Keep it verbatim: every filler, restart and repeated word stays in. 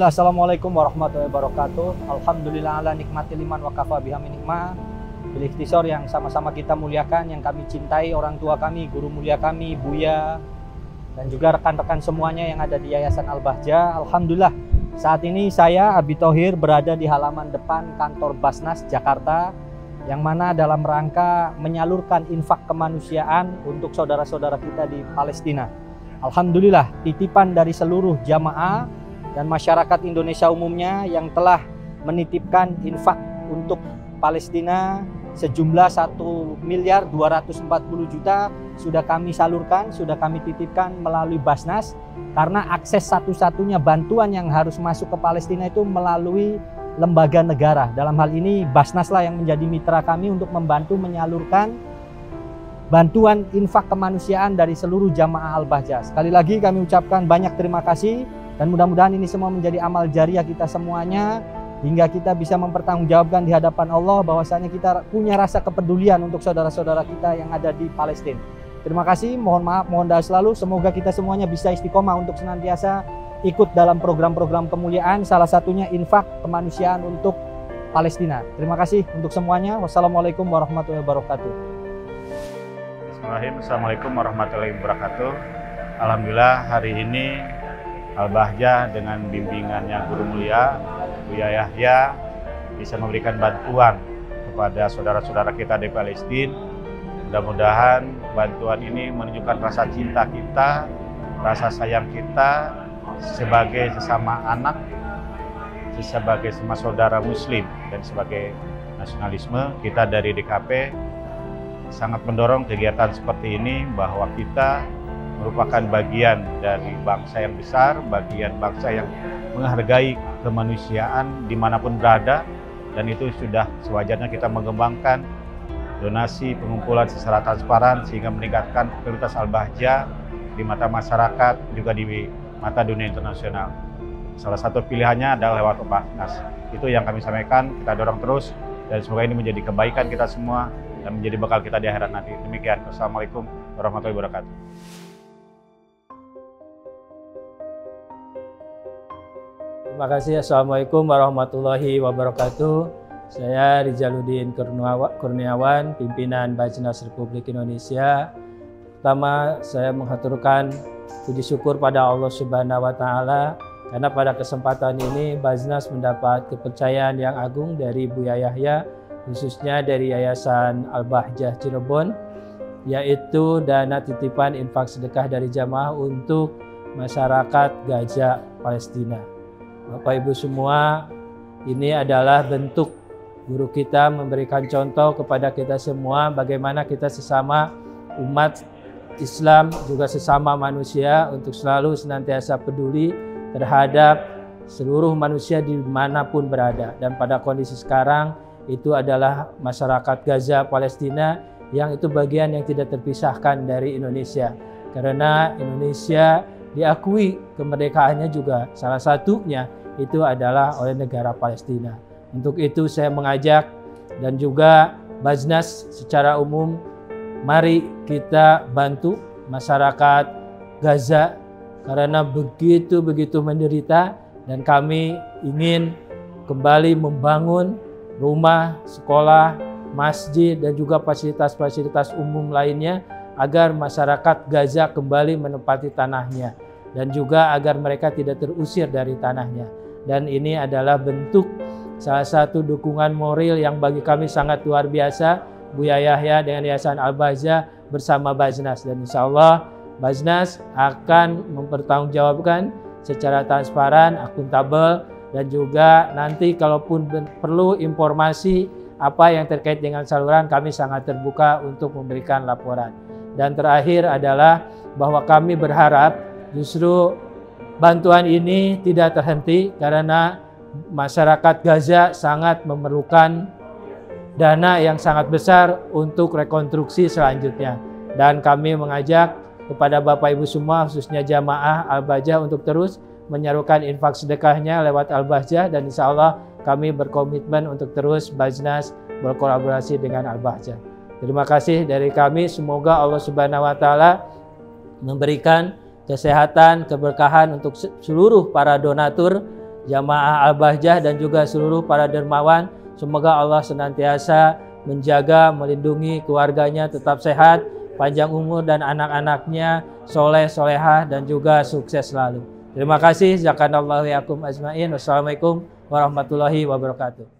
Bismillah, assalamualaikum warahmatullahi wabarakatuh. Alhamdulillah ala nikmati liman wa kafa biha min nikmah. Bil ikhtisar yang sama-sama kita muliakan, yang kami cintai, orang tua kami, guru mulia kami, Buya, dan juga rekan-rekan semuanya yang ada di Yayasan Al-Bahjah. Alhamdulillah, saat ini saya, Abi Tohir, berada di halaman depan kantor BAZNAS Jakarta, yang mana dalam rangka menyalurkan infak kemanusiaan untuk saudara-saudara kita di Palestina. Alhamdulillah, titipan dari seluruh jamaah dan masyarakat Indonesia umumnya yang telah menitipkan infak untuk Palestina sejumlah satu miliar dua ratus empat puluh juta sudah kami salurkan, sudah kami titipkan melalui BAZNAS, karena akses satu-satunya bantuan yang harus masuk ke Palestina itu melalui lembaga negara. Dalam hal ini BAZNAS lah yang menjadi mitra kami untuk membantu menyalurkan bantuan infak kemanusiaan dari seluruh jamaah Al-Bahjah. Sekali lagi kami ucapkan banyak terima kasih. Dan mudah-mudahan ini semua menjadi amal jariah kita semuanya, hingga kita bisa mempertanggungjawabkan di hadapan Allah bahwasanya kita punya rasa kepedulian untuk saudara-saudara kita yang ada di Palestina. Terima kasih, mohon maaf, mohon doa selalu. Semoga kita semuanya bisa istiqomah untuk senantiasa ikut dalam program-program kemuliaan, salah satunya infak kemanusiaan untuk Palestina. Terima kasih untuk semuanya. Wassalamualaikum warahmatullahi wabarakatuh. Bismillahirrahmanirrahim. Assalamualaikum warahmatullahi wabarakatuh. Alhamdulillah hari ini Al-Bahjah dengan bimbingannya Guru Mulia Buya Yahya bisa memberikan bantuan kepada saudara-saudara kita di Palestina. Mudah-mudahan bantuan ini menunjukkan rasa cinta kita, rasa sayang kita sebagai sesama anak, sebagai sesama saudara Muslim, dan sebagai nasionalisme. Kita dari D K P sangat mendorong kegiatan seperti ini, bahwa kita merupakan bagian dari bangsa yang besar, bagian bangsa yang menghargai kemanusiaan dimanapun berada, dan itu sudah sewajarnya kita mengembangkan donasi pengumpulan secara transparan sehingga meningkatkan kualitas Al-Bahjah di mata masyarakat, juga di mata dunia internasional. Salah satu pilihannya adalah lewat OPAS. Itu yang kami sampaikan, kita dorong terus, dan semoga ini menjadi kebaikan kita semua dan menjadi bekal kita di akhirat nanti. Demikian, Assalamualaikum warahmatullahi wabarakatuh. Terima kasih. Assalamualaikum warahmatullahi wabarakatuh. Saya Rijaluddin Kurniawan, pimpinan BAZNAS Republik Indonesia. Pertama, saya menghaturkan puji syukur pada Allah Subhanahu wa Ta'ala, karena pada kesempatan ini BAZNAS mendapat kepercayaan yang agung dari Buya Yahya, khususnya dari Yayasan Al-Bahjah Cirebon, yaitu dana titipan infak sedekah dari jamaah untuk masyarakat Gaza, Palestina. Bapak Ibu semua, ini adalah bentuk guru kita memberikan contoh kepada kita semua bagaimana kita sesama umat Islam, juga sesama manusia, untuk selalu senantiasa peduli terhadap seluruh manusia dimanapun berada. Dan pada kondisi sekarang itu adalah masyarakat Gaza, Palestina, yang itu bagian yang tidak terpisahkan dari Indonesia. Karena Indonesia diakui kemerdekaannya juga, salah satunya itu adalah oleh negara Palestina. Untuk itu saya mengajak, dan juga BAZNAS secara umum, mari kita bantu masyarakat Gaza karena begitu-begitu menderita, dan kami ingin kembali membangun rumah, sekolah, masjid, dan juga fasilitas-fasilitas umum lainnya agar masyarakat Gaza kembali menempati tanahnya, dan juga agar mereka tidak terusir dari tanahnya. Dan ini adalah bentuk salah satu dukungan moral yang bagi kami sangat luar biasa, Buya Yahya dengan Yayasan Al-Bahjah bersama BAZNAS. Dan insya Allah BAZNAS akan mempertanggungjawabkan secara transparan, akuntabel, dan juga nanti kalaupun perlu informasi apa yang terkait dengan saluran, kami sangat terbuka untuk memberikan laporan. Dan terakhir adalah bahwa kami berharap justru bantuan ini tidak terhenti, karena masyarakat Gaza sangat memerlukan dana yang sangat besar untuk rekonstruksi selanjutnya. Dan kami mengajak kepada Bapak Ibu semua, khususnya jamaah Al-Bahjah, untuk terus menyerukan infak sedekahnya lewat Al-Bahjah, dan insya Allah kami berkomitmen untuk terus BAZNAS berkolaborasi dengan Al-Bahjah. Terima kasih dari kami, semoga Allah Subhanahu wa Ta'ala memberikan kesehatan, keberkahan untuk seluruh para donatur jamaah Al-Bahjah dan juga seluruh para dermawan. Semoga Allah senantiasa menjaga, melindungi keluarganya tetap sehat, panjang umur dan anak-anaknya soleh, solehah dan juga sukses selalu. Terima kasih. Jazakallahu khairan azmain. Wassalamualaikum warahmatullahi wabarakatuh.